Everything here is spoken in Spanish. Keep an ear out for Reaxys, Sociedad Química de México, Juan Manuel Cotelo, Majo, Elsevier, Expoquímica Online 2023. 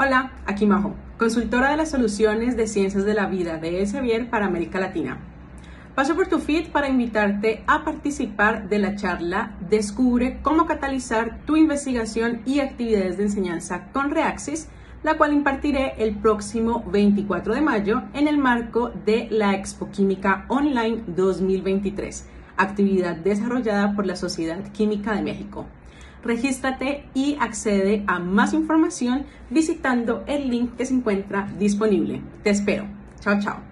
Hola, aquí Majo, consultora de las soluciones de ciencias de la vida de Elsevier para América Latina. Paso por tu feed para invitarte a participar de la charla Descubre cómo catalizar tu investigación y actividades de enseñanza con Reaxys, la cual impartiré el próximo 24 de mayo en el marco de la Expoquímica Online 2023, actividad desarrollada por la Sociedad Química de México. Regístrate y accede a más información visitando el link que se encuentra disponible. Te espero. Chao, chao.